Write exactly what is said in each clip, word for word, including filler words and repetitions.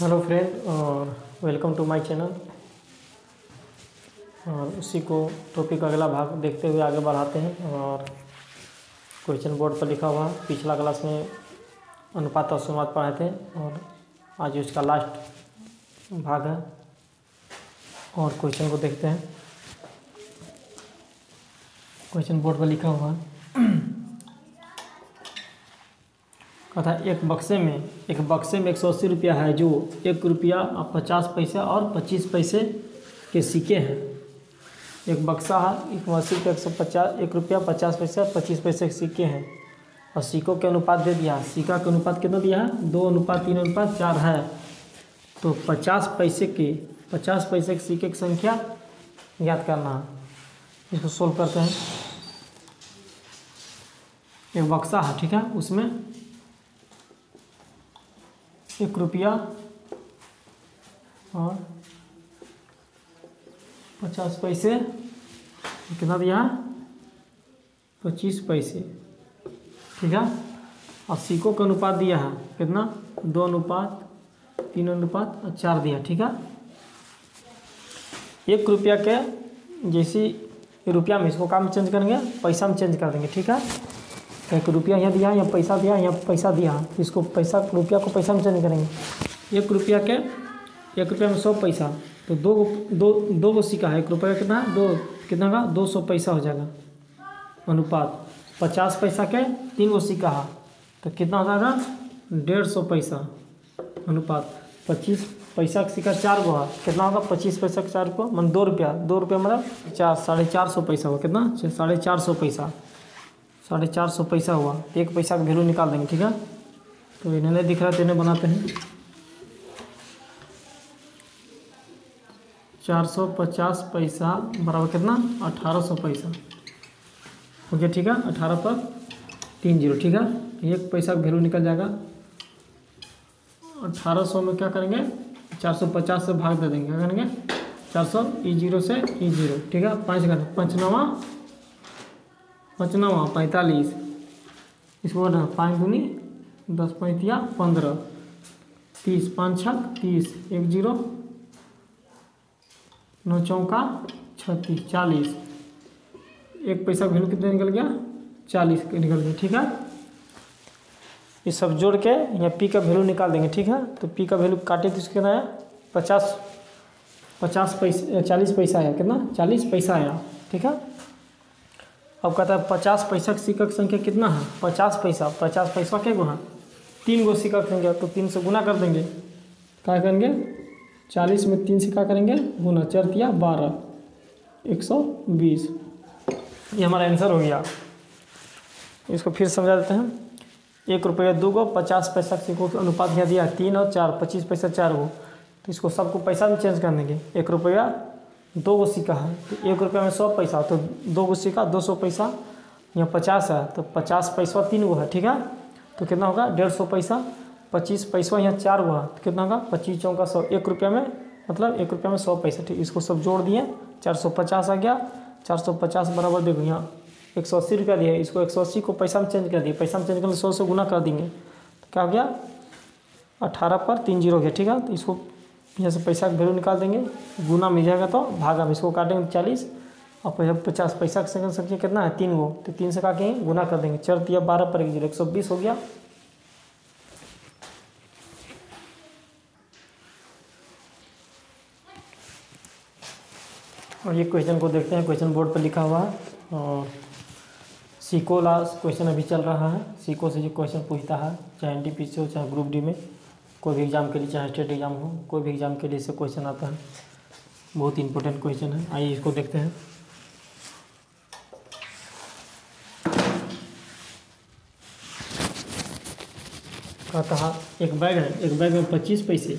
Hello friend और welcome to my channel. और उसी को टॉपिक अगला भाग देखते हुए आगे बढ़ाते हैं। और क्वेश्चन बोर्ड पर लिखा हुआ पिछला क्लास में अनुपात और समात पढ़ाए थे और आज उसका लास्ट भाग है। और क्वेश्चन को देखते हैं। क्वेश्चन बोर्ड पर लिखा हुआ कथा एक बक्से में एक बक्से में एक सौ अस्सी रुपया है जो एक रुपया पचास पैसे और पच्चीस पैसे के सिक्के हैं। एक बक्सा है एक अस्सी रुपया एक सौ पचास एक रुपया पचास पैसे और पच्चीस पैसे के सिक्के हैं और सिक्कों के अनुपात दे दिया। सिक्का के अनुपात कितना दिया है? दो अनुपात तीन अनुपात चार है। तो पचास पैसे के पचास पैसे के सिक्के की संख्या ज्ञात करना है। इसको सोल्व करते हैं। एक बक्सा है, ठीक है, उसमें एक रुपया और पचास पैसे कितना दिया? पच्चीस पैसे, ठीक है। और सिक्कों का अनुपात दिया है कितना? दो अनुपात तीन अनुपात और चार दिया, ठीक है। एक रुपया के जैसे रुपया में इसको काम चेंज करेंगे, पैसा में चेंज कर देंगे, ठीक है। एक रुपया यहाँ दिया, यहाँ पैसा दिया, यहाँ पैसा दिया, इसको पैसा रुपया को पैसा में चेंज करेंगे। एक रुपया के एक रुपया में सौ पैसा, तो दो दो दो गो सिक्का है। एक रुपया का कितना? दो कितना का? दो सौ पैसा हो जाएगा अनुपात। पचास पैसा के तीन गो सिक्का है तो कितना हो जाएगा? डेढ़ सौ पैसा अनुपात। पच्चीस पैसा का सिक्का चार गो है, कितना होगा? पच्चीस पैसा का चार गो मतलब दो रुपया, दो रुपया मतलब चार साढ़े चार सौ पैसा हुआ। कितना? साढ़े चार सौ पैसा, साढ़े चार सौ पैसा हुआ। एक पैसा का वैल्यू निकाल देंगे, ठीक है। तो इन्हें नहीं दिख रहा तो इन्हें बनाते हैं। चार सौ पचास पैसा बराबर कितना? अठारह सौ पैसा हो गया, ठीक है। अठारह पर तीन जीरो, ठीक है। एक पैसा का वैल्यू निकल जाएगा। अठारह सौ में क्या करेंगे? चार सौ पचास से भाग दे देंगे। क्या करेंगे? चार सौ ई जीरो से ई जीरो, ठीक है। पाँच का पंचनामा पचनावा पैंतालीस, इसको पाँच दूनी दस, पैंतिया पंद्रह, तीस पाँच छक तीस, एक जीरो नौ चौका छत्तीस, चालीस। एक पैसा वैल्यू कितना निकल गया? चालीस निकल गया, ठीक है। ये सब जोड़ के यहाँ पी का वैल्यू निकाल देंगे, ठीक है। तो पी का वैल्यू काटे तो इसके आया पचास पचास पैसा चालीस पैसा आया। कितना? चालीस पैसा आया, ठीक है। अब कहता है पचास पैसा के सिक्का की संख्या कितना है? पचास पैसा, पचास पैसा के गो है तीन गो सिक्का की संख्या, तो तीन से गुना कर देंगे। क्या करेंगे? चालीस में तीन से क्या करेंगे? गुना, चार दिया बारह, एक सौ बीस। ये हमारा आंसर हो गया। इसको फिर समझा देते हैं। एक रुपया दो गो पचास पैसा के सिक्कों के अनुपात यहाँ दिया तीन और चार, पच्चीस पैसा चार गो, तो इसको सबको पैसा में चेंज कर देंगे। एक रुपया दो गो सिक्का है तो एक रुपया में सौ पैसा, तो दो गो सिक्का दो सौ पैसा, यहाँ पचास है तो पचास पैसा तीन गो है, ठीक है। तो कितना होगा? डेढ़ सौ पैसा। पच्चीस पैसा यहाँ चार गो है तो कितना होगा? पच्चीस चौका सौ, एक रुपया में मतलब एक रुपया में सौ पैसा, ठीक। इसको सब जोड़ दिए, चार सौ पचास आ गया। चार सौ पचास बराबर देखो यहाँ एक सौ अस्सी रुपया दिया, इसको एक सौ अस्सी को पैसा में चेंज कर दिए। पैसा में चेंज कर सौ से गुना कर देंगे तो क्या हो गया? अठारह पर तीन जीरो हो गया, ठीक है। तो इसको यहाँ से पैसा का वैल्यू निकाल देंगे, गुना मिल जाएगा तो भागा में इसको काटेंगे तो चालीस और पचास पैसा की संख्या कितना है? तीन गो, तो तीन से काटेंगे गुना कर देंगे। चार दिया बारह पर एक जीरो, एक सौ बीस हो गया। और ये क्वेश्चन को देखते हैं। क्वेश्चन बोर्ड पर लिखा हुआ है और सिक्को लास्ट क्वेश्चन अभी चल रहा है। सिक्को से जो क्वेश्चन पूछता है चाहे एन टी पी सी हो चाहे ग्रुप डी में, कोई भी एग्ज़ाम के लिए, चाहे स्टेट एग्ज़ाम हो, कोई भी एग्ज़ाम के लिए इससे क्वेश्चन आता है। बहुत इंपॉर्टेंट क्वेश्चन है, आइए इसको देखते हैं। कहता है एक बैग है, एक बैग में पच्चीस पैसे,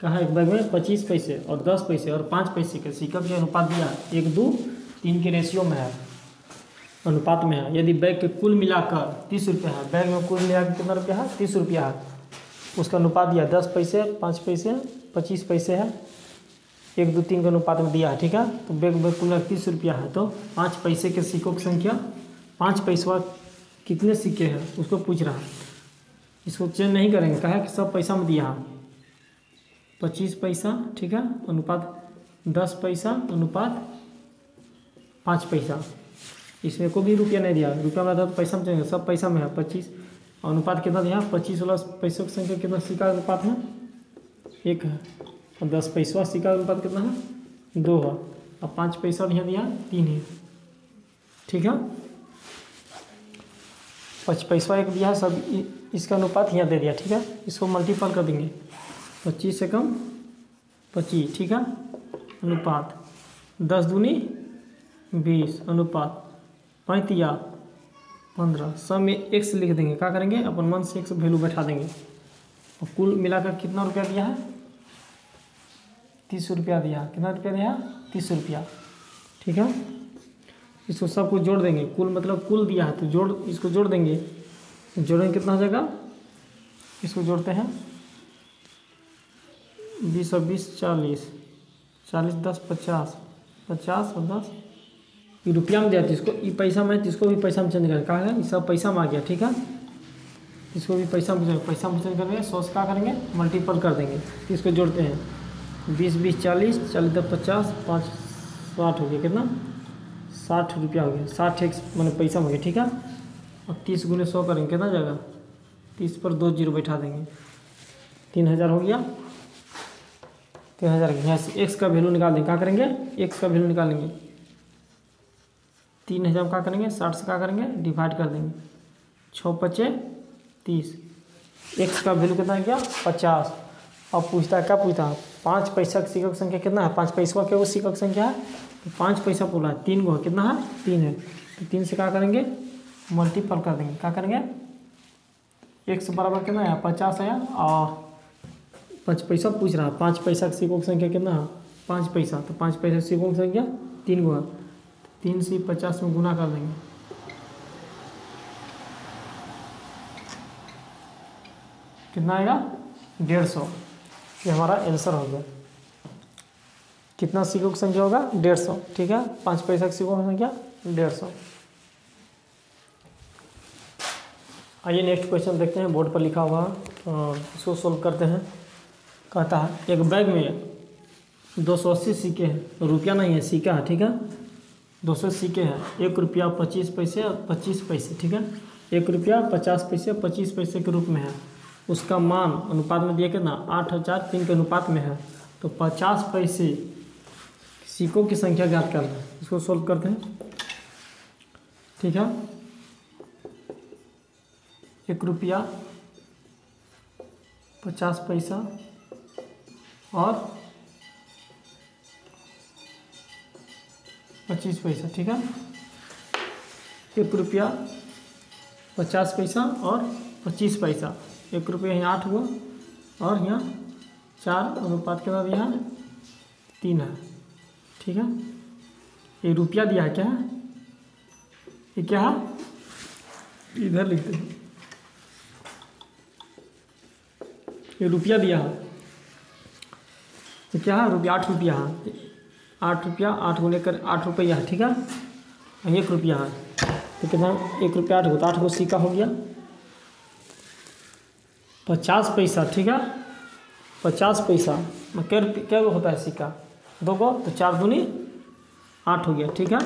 कहा एक बैग में पच्चीस पैसे और दस पैसे और पाँच पैसे के सिक्के के अनुपात दिया एक दो तीन के रेशियो में है, अनुपात में है। यदि बैग के कुल मिलाकर तीस रुपये है, बैग में कुल मिलाकर कितना रुपया है? तीस रुपया है। उसका अनुपात दिया दस पैसे पाँच पैसे पच्चीस पैसे है, एक दो तीन के अनुपात में दिया है, ठीक है। तो बैग में कुल तीस रुपया है तो पाँच पैसे के सिक्कों की संख्या, पाँच पैसा कितने सिक्के हैं उसको पूछ रहा है। इसको चेंज नहीं करेंगे, कहा है कि सब पैसा में दिया है। पच्चीस पैसा, ठीक है, अनुपात दस पैसा, अनुपात पाँच पैसा। इसमें कोई भी रुपया नहीं दिया, रुपया में तो पैसा में चाहिए, सब पैसा में है। पच्चीस अनुपात कितना दिया, पच्चीस वाला पैसों की संख्या कितना, सिक्का अनुपात है एक है, और दस पैसा सिक्का अनुपात कितना है दो है, और पाँच पैसा यहाँ दिया तीन है, ठीक है। पच पैसा एक दिया है, सब इसका अनुपात यहाँ दे दिया, ठीक है। इसको मल्टीपल कर देंगे, पच्चीस से कम पच्चीस, ठीक है, अनुपात दस दूनी बीस, अनुपात पैंतिया पंद्रह, सब में एक्स लिख देंगे। क्या करेंगे, अपन मन से एक्स वैल्यू बैठा देंगे। और कुल मिलाकर कितना रुपया दिया है, तीस रुपया दिया, कितना रुपया दिया, तीस रुपया, ठीक है। इसको सब कुछ जोड़ देंगे, कुल मतलब कुल दिया है तो जोड़, इसको जोड़ देंगे, जोड़ेंगे कितना हो जाएगा, इसको जोड़ते हैं बीस और बीस चालीस, चालीस दस पचास, पचास और दस रुपया में दिया तो इसको ये पैसा में, इसको भी पैसा में चेंज करें, कहा गया सब पैसा में आ गया, ठीक है। इसको भी पैसा में पैसा में चेंज करेंगे, सौ से क्या करेंगे मल्टीपल कर देंगे, इसको जोड़ते हैं बीस बीस चालीस, चालीस दस पचास, पाँच साठ हो गया, कितना साठ रुपया हो गया, साठ एक मतलब पैसा में हो गया, ठीक है। और तीस गुने सौ करेंगे कितना जाएगा, तीस पर दो जीरो बैठा देंगे, तीन हज़ार हो गया, तीन हज़ार यहाँ से एक्स का वैल्यू निकाल देंगे। क्या करेंगे, एक्स का वैल्यू निकालेंगे, तीन हज़ार क्या करेंगे, साठ से क्या करेंगे डिवाइड कर देंगे, छः पचे तीस, एक्स का वैल्यू कितना गया पचास। अब पूछता है, क्या पूछता है, पाँच पैसा की सिक्का की संख्या कितना है, पाँच पैसा के वो सिक्का की संख्या है तो पाँच पैसा बोला है, तीन गो कितना है तीन है, तो तीन से क्या करेंगे मल्टीपल कर देंगे। क्या करेंगे, एक्स बराबर कितना है पचास है, और पाँच पैसा पूछ रहा है, पाँच पैसा के सिक्कों की संख्या कितना है पाँच पैसा, तो पाँच पैसा सिक्कों की संख्या तीन गो है, तीन से पचास में गुना कर देंगे, कितना आएगा डेढ़ सौ, ये हमारा आंसर हो गया। कितना सिक्कों की संख्या होगा डेढ़ सौ, ठीक है, पाँच पैसा की सिक्कों की संख्या डेढ़ सौ। आइए नेक्स्ट क्वेश्चन देखते हैं, बोर्ड पर लिखा हुआ इसको सोल्व करते हैं। कहता है एक बैग में दो सौ अस्सी सिक्के हैं, रुपया नहीं है सिक्का है, ठीक है, दो सौ सिक्के हैं, एक रुपया पच्चीस पैसे और पच्चीस पैसे, ठीक है, एक रुपया पचास पैसे और पच्चीस पैसे के रूप में है, उसका मान अनुपात में दिया कितना आठ हजार तीन के अनुपात में है, तो पचास पैसे सिक्कों की संख्या ज्ञात करना है, इसको सोल्व करते हैं, ठीक है। एक रुपया पचास पैसा और पच्चीस पैसा, ठीक है, एक रुपया पचास पैसा और पच्चीस पैसा, एक रुपया यहाँ आठ हुआ और यहाँ चार अनुपात के बाद यहाँ तीन है, ठीक है। ये रुपया दिया है, क्या है ये, क्या है इधर लिखते हैं, ये रुपया दिया है तो क्या है रुपया आठ रुपया है, आठ रुपया आठ गुने कर आठ रुपया है, ठीक है, एक रुपया है तो कितना एक रुपया आठ होता, आठ को सिक्का हो गया, पचास पैसा, ठीक है, पचास पैसा में क्या क्या होता है सिक्का दो को, तो चार दूनी आठ हो गया, ठीक है,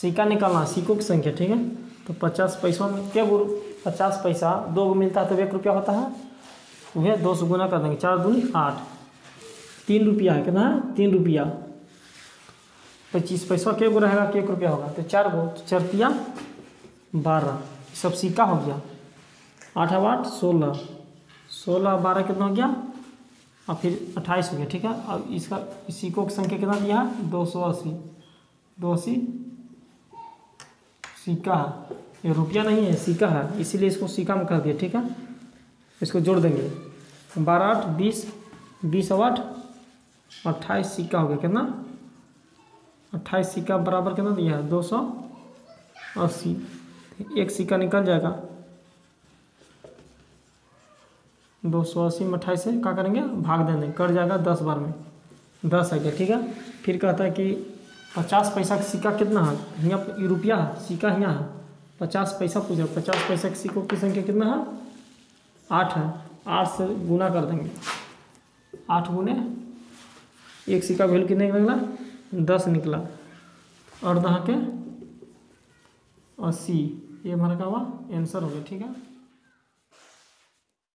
सिक्का निकालना सिक्कों की संख्या, ठीक है, तो पचास पैसों में क्या गुरु पचास पैसा दो को मिलता है तो एक रुपया होता है, वह दो सौ गुना कर देंगे, चार दूनी आठ, तीन रुपया है कितना है तीन रुपया, पच्चीस पैसा के गो रहेगा के एक रुपया होगा तो चार गो, चार पिया बारह, सब सिक्का हो गया, आठ अब आठ सोलह, सोलह बारह कितना हो गया और फिर अट्ठाईस हो गया, ठीक है। अब इसका सिक्कों की संख्या कितना दिया है दो सौ अस्सी, दो अस्सी सिक्का है, ये रुपया नहीं है सिक्का है, इसीलिए इसको सिक्का में कर दिया, ठीक है, इसको जोड़ देंगे, बारह आठ बीस, बीस और आठ अट्ठाईस सिक्का हो गया, कितना अट्ठाईस सिक्का बराबर कितना दिया है दो सौ अस्सी, एक सिक्का निकल जाएगा, दो सौ अस्सी में अट्ठाईस से क्या करेंगे भाग देंगे, कट जाएगा दस बार में, दस आ गया, ठीक है। फिर कहता है कि पचास पैसा का सिक्का कितना है, यहाँ रुपया है सिक्का यहाँ है, पचास पैसा पूछा, पचास पैसा के सिक्कों की संख्या कितना है आठ है, आठ से गुना कर देंगे, आठ गुने एक सी का वैल्यू कितने निकला, दस निकला। और दहा के अस्सी, ये हमारा का हुआ आंसर हो गया। ठीक है।